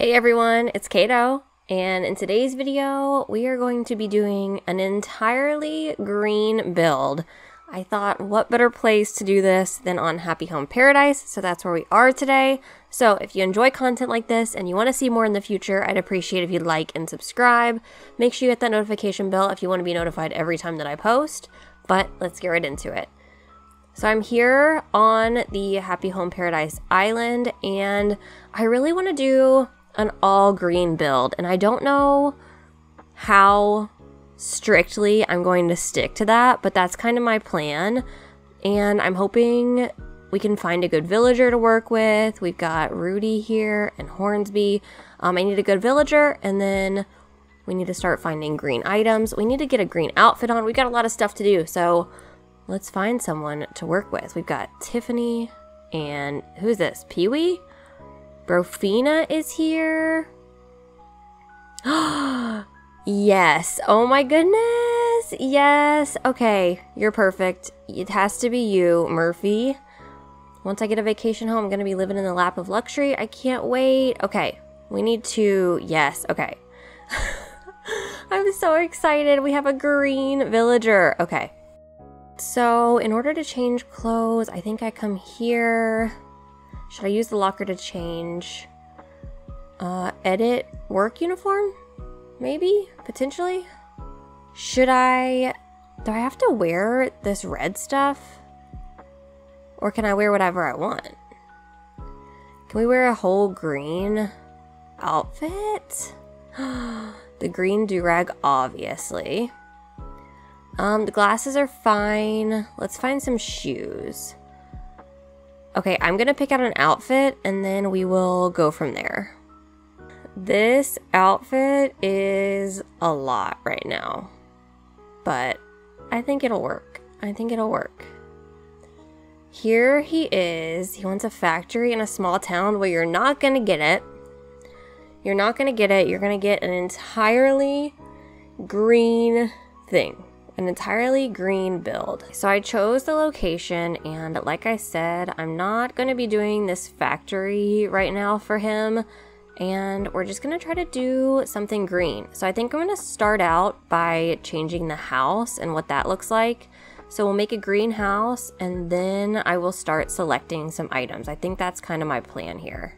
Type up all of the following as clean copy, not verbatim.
Hey everyone, it's Kato, and in today's video we are going to be doing an entirely green build. I thought, what better place to do this than on Happy Home Paradise, so that's where we are today. So if you enjoy content like this and you want to see more in the future, I'd appreciate if you'd like and subscribe. Make sure you hit that notification bell if you want to be notified every time that I post, but let's get right into it. So I'm here on the Happy Home Paradise Island, and I really want to do an all green build, and I don't know how strictly I'm going to stick to that, but that's kind of my plan, and I'm hoping we can find a good villager to work with. We've got Rudy here and Hornsby. I need a good villager, and then we need to start finding green items. We need to get a green outfit on. We've got a lot of stuff to do, so let's find someone to work with. We've got Tiffany, and who's this? Pee-wee? Grofina is here. Yes. Oh my goodness. Yes. Okay. You're perfect. It has to be you, Murphy. Once I get a vacation home, I'm going to be living in the lap of luxury. I can't wait. Okay. We need to... Yes. Okay. I'm so excited. We have a green villager. Okay. So in order to change clothes, I think I come here... Should I use the locker to change? Edit work uniform? Maybe? Potentially? Should I... Do I have to wear this red stuff? Or can I wear whatever I want? Can we wear a whole green outfit? The green do-rag, obviously. The glasses are fine. Let's find some shoes. Okay, I'm gonna pick out an outfit and then we will go from there. This outfit is a lot right now, but I think it'll work. I think it'll work. Here he is. He wants a factory in a small town. Well, you're not gonna get it. You're not gonna get it. You're gonna get an entirely green thing. An entirely green build. So I chose the location, and like I said, I'm not going to be doing this factory right now for him, and we're just going to try to do something green. So I think I'm going to start out by changing the house and what that looks like. So we'll make a green house, and then I will start selecting some items. I think that's kind of my plan here.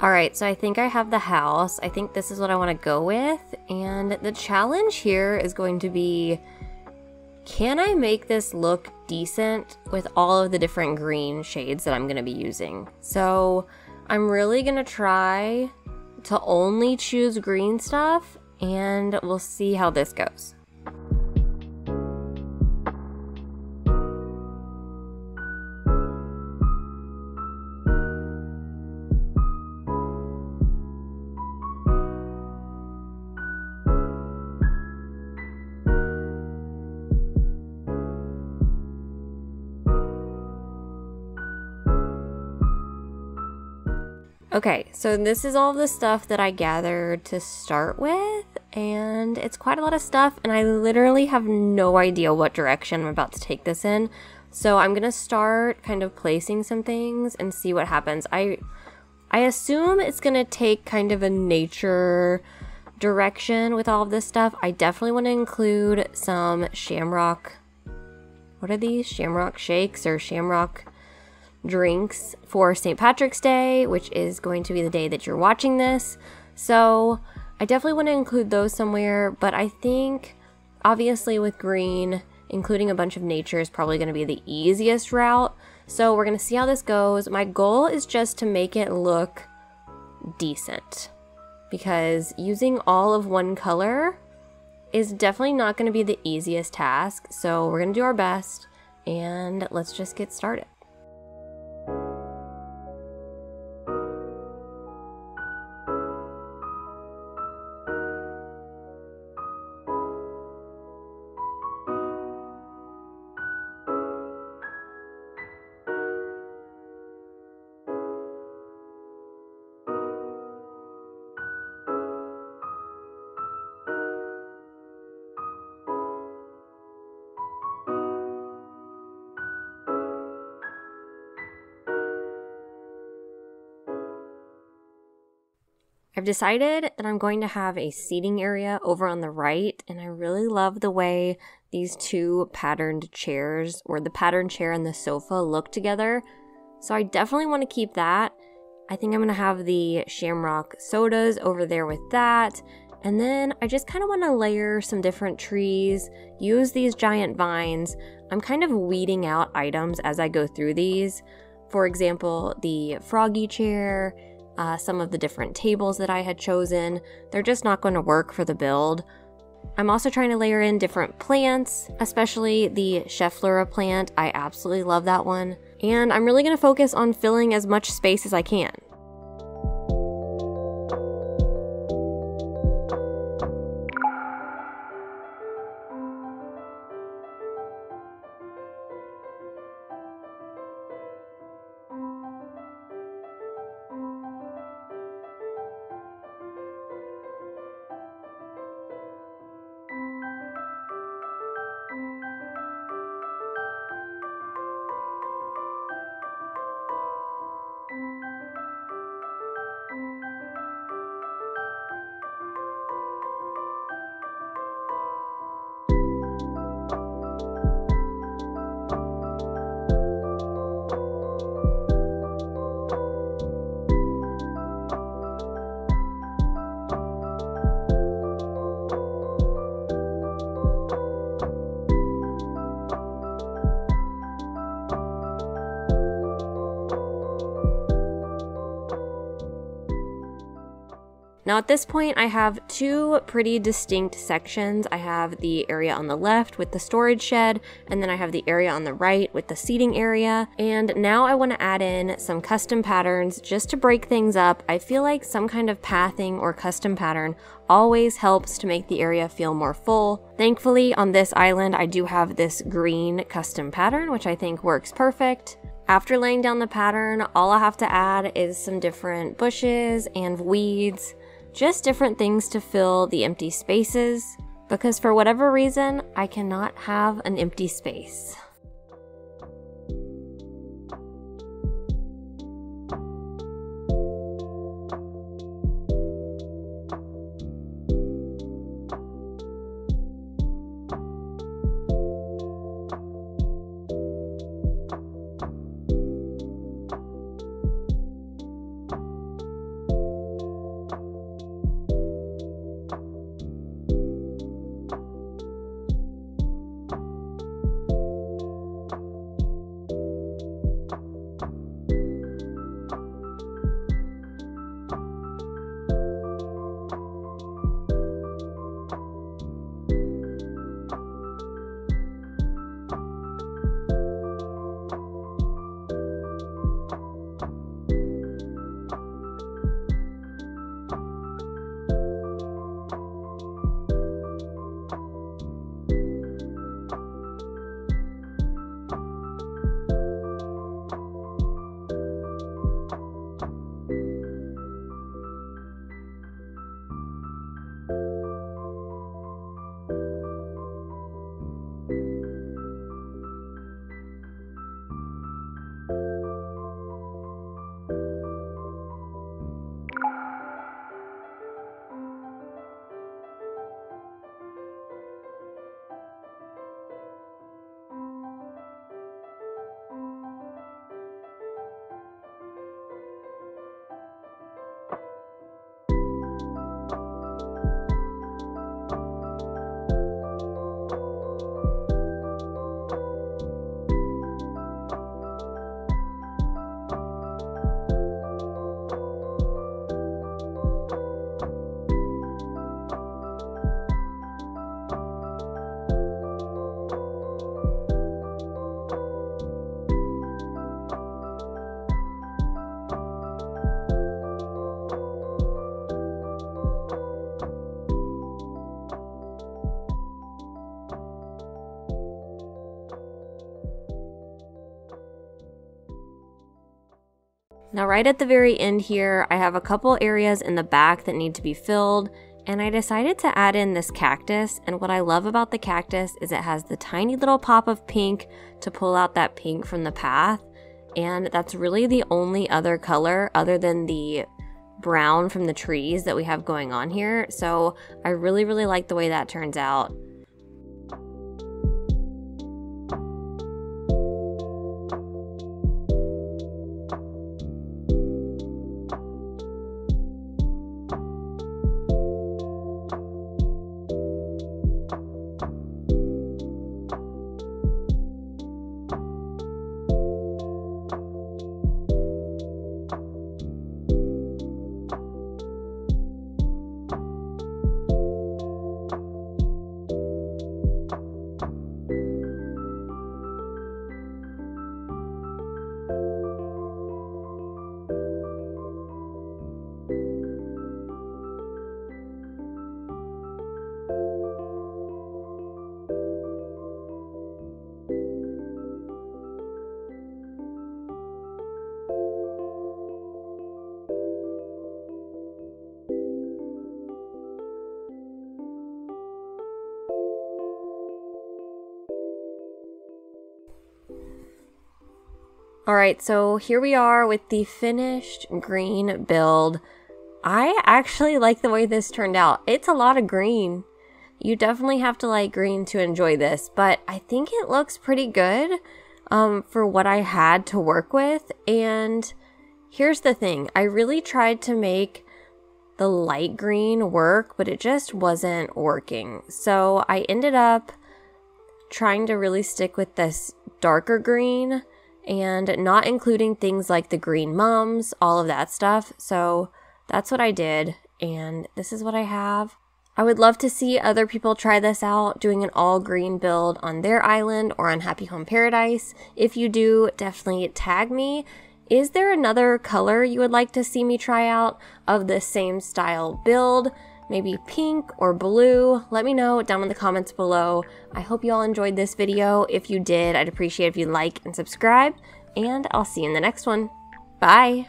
Alright, so I think I have the house. I think this is what I want to go with, and the challenge here is going to be, can I make this look decent with all of the different green shades that I'm going to be using? So I'm really going to try to only choose green stuff, and we'll see how this goes. Okay, so this is all the stuff that I gathered to start with, and it's quite a lot of stuff, and I literally have no idea what direction I'm about to take this in. So I'm gonna start kind of placing some things and see what happens. I assume it's gonna take kind of a nature direction with all of this stuff. I definitely want to include some shamrock. What are these? Shamrock shakes or shamrock drinks for St. Patrick's Day, which is going to be the day that you're watching this. So I definitely want to include those somewhere, but I think obviously with green, including a bunch of nature is probably going to be the easiest route. So we're going to see how this goes. My goal is just to make it look decent, because using all of one color is definitely not going to be the easiest task. So we're going to do our best, and let's just get started. I've decided that I'm going to have a seating area over on the right, and I really love the way these two patterned chairs, or the patterned chair and the sofa, look together. So I definitely want to keep that. I think I'm going to have the Shamrock sodas over there with that. And then I just kind of want to layer some different trees, use these giant vines. I'm kind of weeding out items as I go through these. For example, the froggy chair, some of the different tables that I had chosen, they're just not going to work for the build. I'm also trying to layer in different plants, especially the Schefflera plant. I absolutely love that one. And I'm really going to focus on filling as much space as I can. Now at this point I have two pretty distinct sections. I have the area on the left with the storage shed, and then I have the area on the right with the seating area. And now I want to add in some custom patterns just to break things up. I feel like some kind of pathing or custom pattern always helps to make the area feel more full. Thankfully on this island I do have this green custom pattern, which I think works perfect. After laying down the pattern, all I have to add is some different bushes and weeds. Just different things to fill the empty spaces, because for whatever reason, I cannot have an empty space. Now right at the very end here, I have a couple areas in the back that need to be filled, and I decided to add in this cactus. And what I love about the cactus is it has the tiny little pop of pink to pull out that pink from the path, and that's really the only other color other than the brown from the trees that we have going on here. So I really, really like the way that turns out. All right, so here we are with the finished green build. I actually like the way this turned out. It's a lot of green. You definitely have to like green to enjoy this, but I think it looks pretty good for what I had to work with. And here's the thing. I really tried to make the light green work, but it just wasn't working. So I ended up trying to really stick with this darker green and not including things like the green mums, all of that stuff. So that's what I did, and this is what I have. I would love to see other people try this out, doing an all green build on their island or on Happy Home Paradise. If you do, definitely tag me. Is there another color you would like to see me try out of the same style build? Maybe pink or blue? Let me know down in the comments below. I hope you all enjoyed this video. If you did, I'd appreciate it if you like and subscribe, and I'll see you in the next one. Bye!